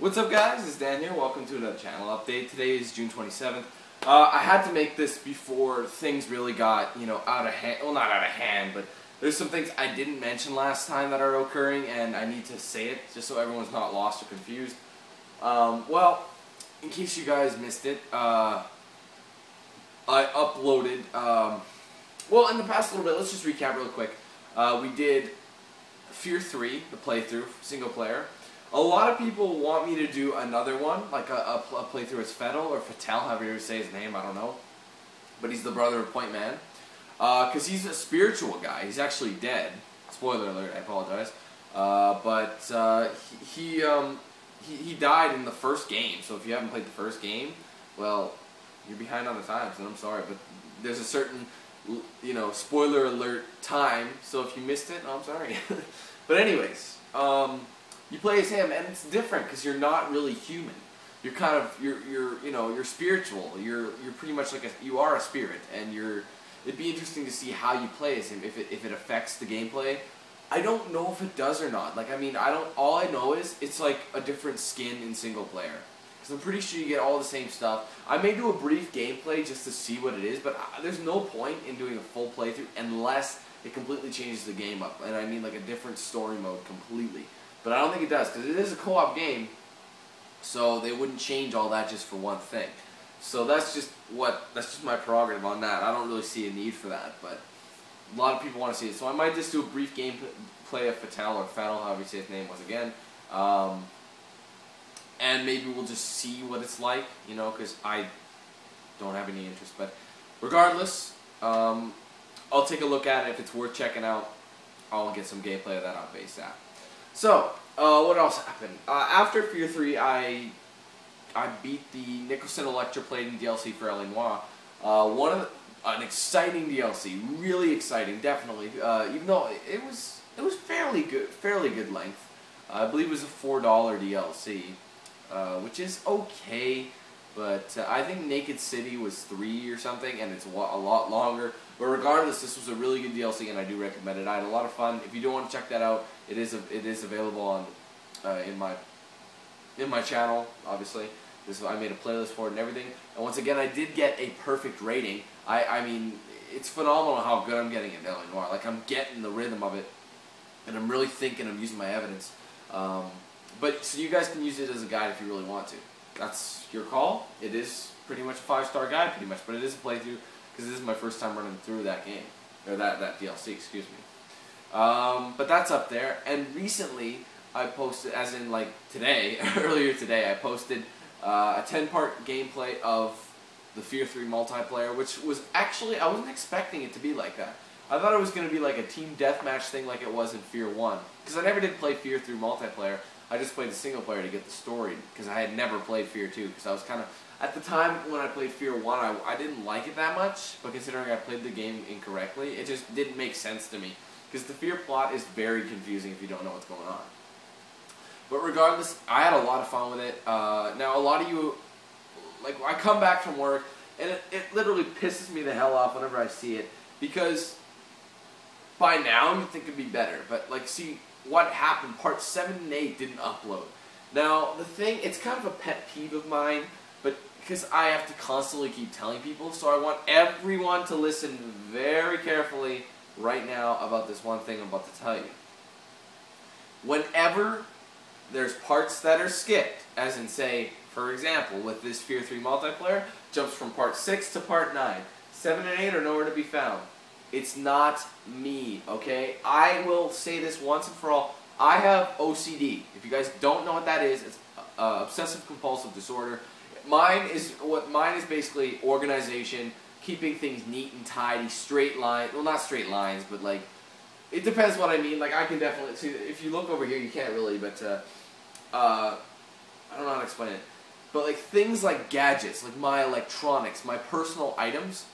What's up guys, it's Dan here, welcome to another channel update. Today is June 27th. I had to make this before things really got, you know, out of hand. Well, not out of hand, but there's some things I didn't mention last time that are occurring, and I need to say it just so everyone's not lost or confused. Well, in case you guys missed it, I uploaded, well, in the past little bit, let's just recap real quick. We did F.E.A.R. 3, the playthrough, single player. A lot of people want me to do another one, like a playthrough as Fettel, or Fettel, however you say his name, I don't know. But he's the brother of Point Man. Because he's a spiritual guy, he's actually dead. Spoiler alert, I apologize. But he died in the first game, so if you haven't played the first game, well, you're behind on the times, and I'm sorry, but there's a certain, you know, spoiler alert time, so if you missed it, I'm sorry. But anyways, you play as him, and it's different because you're not really human. You're kind of you're spiritual. You're pretty much like you are a spirit, and you're. It'd be interesting to see how you play as him if it affects the gameplay. I don't know if it does or not. Like, I mean, I don't. All I know is it's like a different skin in single player. Because I'm pretty sure you get all the same stuff. I may do a brief gameplay just to see what it is, but there's no point in doing a full playthrough unless it completely changes the game up, and I mean like a different story mode completely. But I don't think it does, because it is a co-op game, so they wouldn't change all that just for one thing. So that's just my prerogative on that. I don't really see a need for that, but a lot of people want to see it. So I might just do a brief gameplay of Fettel, or Fettel, however you say his name once again. And maybe we'll just see what it's like, you know, because I don't have any interest. But regardless, I'll take a look at it. If it's worth checking out, I'll get some gameplay of that on base app. So, what else happened? After F.E.A.R. 3, I beat the Nicholson Electroplating DLC for L.A. Noire. An exciting DLC, really exciting, definitely. Even though it was fairly good length. I believe it was a $4 DLC, which is okay, but I think Naked City was 3 or something, and it's a lot longer. But regardless, this was a really good DLC, and I do recommend it. I had a lot of fun. If you do want to check that out, it is available on in my channel. Obviously, I made a playlist for it and everything. And once again, I did get a perfect rating. I mean, it's phenomenal how good I'm getting at L.A. Noire. Like, I'm getting the rhythm of it, and I'm really thinking. I'm using my evidence. But so you guys can use it as a guide if you really want to. That's your call. It is pretty much a 5-star guide, pretty much. But it is a playthrough. Because this is my first time running through that game, or that DLC, excuse me. But that's up there, and recently I posted, as in like today, earlier today, I posted a 10-part gameplay of the F.E.A.R. 3 multiplayer, which was actually, I wasn't expecting it to be like that. I thought it was going to be like a team deathmatch thing like it was in F.E.A.R. 1, because I never did play F.E.A.R. 3 multiplayer, I just played the single player to get the story, because I had never played F.E.A.R. 2, because I was kind of, at the time when I played F.E.A.R. 1, I didn't like it that much, but considering I played the game incorrectly, it just didn't make sense to me. Because the F.E.A.R. plot is very confusing if you don't know what's going on. But regardless, I had a lot of fun with it. Now, a lot of you, like, I come back from work, and it literally pisses me the hell off whenever I see it. Because by now, you'd think it'd be better. But, like, see, what happened? Part 7 and 8 didn't upload. Now, the thing, it's kind of a pet peeve of mine, but because I have to constantly keep telling people, so I want everyone to listen very carefully right now about this one thing I'm about to tell you. Whenever there's parts that are skipped, as in, say, for example, with this F.E.A.R. 3 multiplayer, jumps from part 6 to part 9. 7 and 8 are nowhere to be found. It's not me, okay? I will say this once and for all. I have OCD. If you guys don't know what that is, it's obsessive compulsive disorder. Mine is basically organization, keeping things neat and tidy, straight lines. Well, not straight lines, but like, it depends what I mean. Like, I can definitely see, if you look over here, you can't really, but I don't know how to explain it. But like things like gadgets, like my electronics, my personal items,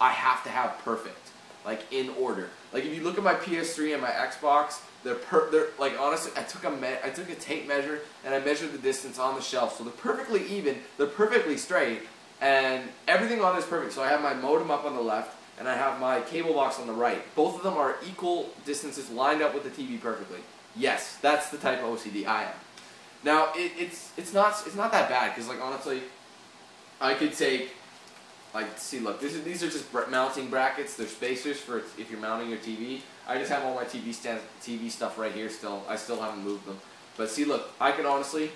I have to have perfect, like in order. Like if you look at my PS3 and my Xbox, they're like, honestly, I took a tape measure and I measured the distance on the shelf, so they're perfectly even, they're perfectly straight, and everything on this is perfect. So I have my modem up on the left, and I have my cable box on the right. Both of them are equal distances lined up with the TV perfectly. Yes, that's the type of OCD I am. Now it's not that bad, because like honestly, I could take like, see, look, these are just mounting brackets. They're spacers for if you're mounting your TV. I just have all my TV stuff right here still. I still haven't moved them. But see, look, I could honestly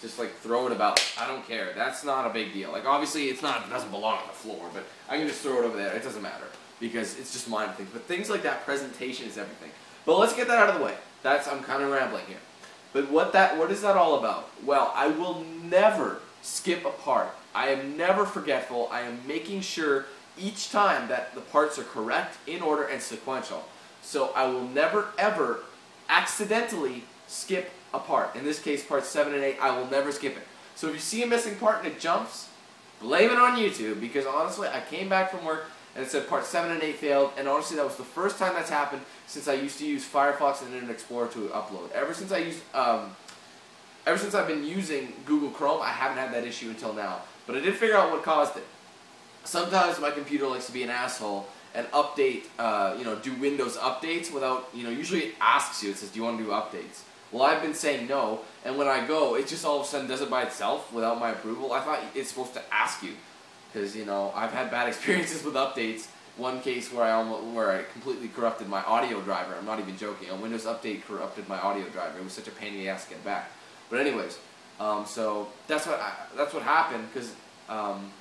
just like throw it about. I don't care. That's not a big deal. Like obviously it's not, it doesn't belong on the floor, but I can just throw it over there. It doesn't matter, because it's just minor things. But things like that, presentation is everything. But let's get that out of the way. That's, I'm kind of rambling here. But what is that all about? Well, I will never skip a part. I am never forgetful. I am making sure each time that the parts are correct, in order, and sequential. So I will never ever accidentally skip a part. In this case, parts 7 and 8, I will never skip it. So if you see a missing part and it jumps, blame it on YouTube, because honestly, I came back from work and it said part 7 and 8 failed, and honestly that was the first time that's happened since I used to use Firefox and Internet Explorer to upload. Ever since I used, ever since I've been using Google Chrome, I haven't had that issue until now. But I did figure out what caused it. Sometimes my computer likes to be an asshole and update, you know, do Windows updates without, you know, usually it asks you, it says, do you want to do updates? Well, I've been saying no, and when I go, it just all of a sudden does it by itself without my approval. I thought it's supposed to ask you. Because, you know, I've had bad experiences with updates. One case where I completely corrupted my audio driver. I'm not even joking. A Windows update corrupted my audio driver. It was such a pain in the ass to get back. But anyways, so that's what happened. Because and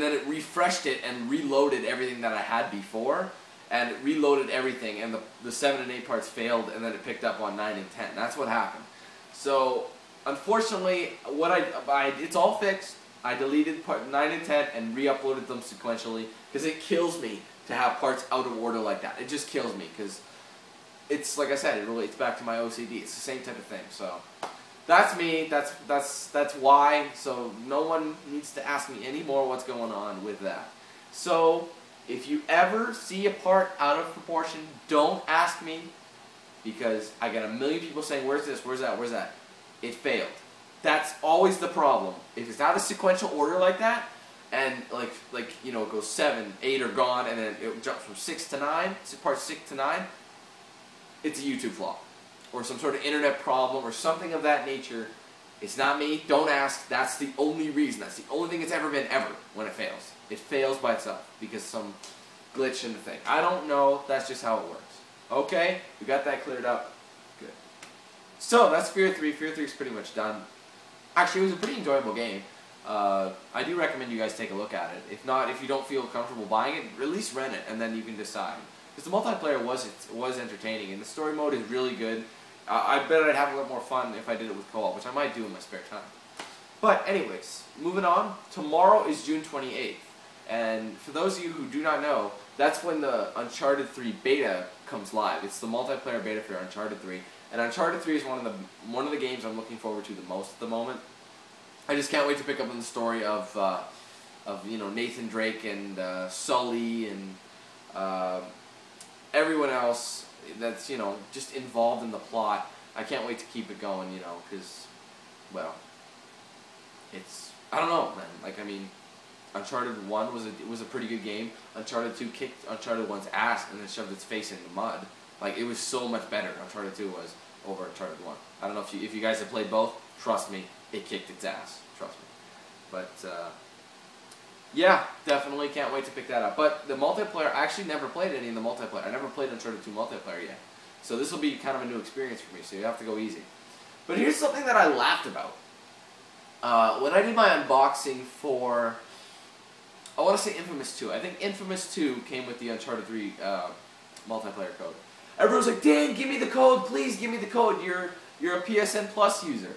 then it refreshed it and reloaded everything that I had before, and it reloaded everything, and the 7 and 8 parts failed, and then it picked up on 9 and 10. That's what happened. So unfortunately, what it's all fixed. I deleted part 9 and 10 and re-uploaded them sequentially, because it kills me to have parts out of order like that. It just kills me, because it's, like I said, it relates back to my OCD. It's the same type of thing. So that's me. That's why. So no one needs to ask me anymore what's going on with that. So if you ever see a part out of proportion, don't ask me, because I got a million people saying, where's this, where's that, where's that? It failed. That's always the problem. If it's out of sequential order like that, and like you know, it goes 7, 8 are gone, and then it jumps from 6 to 9, part 6 to 9, it's a YouTube flaw, or some sort of internet problem, or something of that nature. It's not me. Don't ask. That's the only reason. That's the only thing it's ever been ever when it fails. It fails by itself because some glitch in the thing. I don't know. That's just how it works. Okay, we got that cleared up. Good. So that's F.E.A.R. 3. F.E.A.R. 3 is pretty much done. Actually, it was a pretty enjoyable game. I do recommend you guys take a look at it. If not, if you don't feel comfortable buying it, at least rent it, and then you can decide. Because the multiplayer was entertaining, and the story mode is really good. I bet I'd have a lot more fun if I did it with co-op, which I might do in my spare time. But anyways, moving on. Tomorrow is June 28th. And for those of you who do not know, that's when the Uncharted 3 beta comes live. It's the multiplayer beta for Uncharted 3. And Uncharted 3 is one of the games I'm looking forward to the most at the moment. I just can't wait to pick up on the story of you know, Nathan Drake and Sully and everyone else that's, you know, just involved in the plot. I can't wait to keep it going, you know, because, well, it's, I don't know, man. Like, I mean, Uncharted 1 was a pretty good game. Uncharted 2 kicked Uncharted 1's ass and then shoved its face in the mud. Like, it was so much better, Uncharted 2 was, over Uncharted 1. I don't know if you guys have played both, trust me, it kicked its ass. Trust me. But, yeah, definitely can't wait to pick that up. But the multiplayer, I actually never played any of the multiplayer. I never played Uncharted 2 multiplayer yet. So this will be kind of a new experience for me, so you have to go easy. But here's something that I laughed about. When I did my unboxing for, I want to say Infamous 2. I think Infamous 2 came with the Uncharted 3 multiplayer code. Everyone's like, Dan, give me the code, please give me the code. You're a PSN Plus user.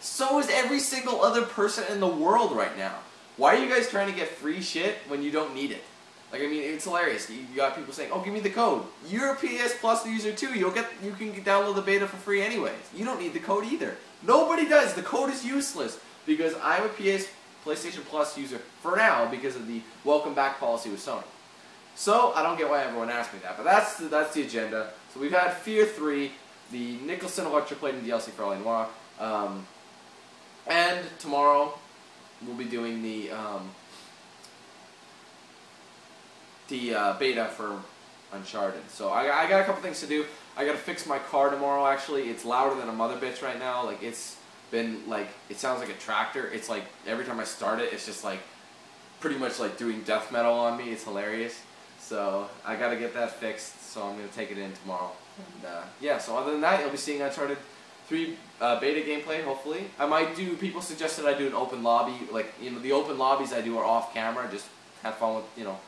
So is every single other person in the world right now. Why are you guys trying to get free shit when you don't need it? Like, I mean, it's hilarious. You got people saying, oh, give me the code. You're a PS Plus user too. You can download the beta for free anyways. You don't need the code either. Nobody does. The code is useless because I'm a PlayStation Plus user for now because of the welcome back policy with Sony. So, I don't get why everyone asked me that, but that's the agenda. So we've had F.E.A.R. 3, the Nicholson Electroplating DLC for L.A. Noire, and tomorrow we'll be doing the beta for Uncharted. So I got a couple things to do. I gotta fix my car tomorrow. Actually, it's louder than a mother bitch right now. Like it's been like it sounds like a tractor. It's like every time I start it, it's just like pretty much like doing death metal on me. It's hilarious. So I gotta get that fixed. So I'm gonna take it in tomorrow. And yeah. So other than that, you'll be seeing Uncharted 3 beta gameplay. Hopefully, I might do. People suggested I do an open lobby. Like you know, the open lobbies I do are off camera. Just have fun with you know.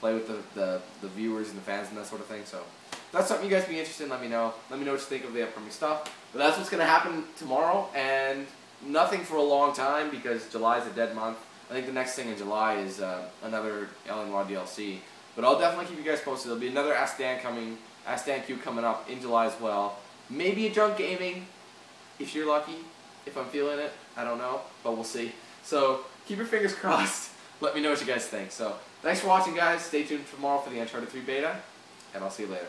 Play with the viewers and the fans and that sort of thing. So if that's something you guys be interested in, let me know. Let me know what you think of the upcoming stuff. But that's what's going to happen tomorrow, and nothing for a long time because July is a dead month. I think the next thing in July is another L.A. Noire DLC. But I'll definitely keep you guys posted. There'll be another Ask Dan coming, Ask Dan Q coming up in July as well. Maybe a Junk Gaming, if you're lucky, if I'm feeling it. I don't know, but we'll see. So keep your fingers crossed. Let me know what you guys think. So, thanks for watching, guys. Stay tuned tomorrow for the Uncharted 3 beta, and I'll see you later.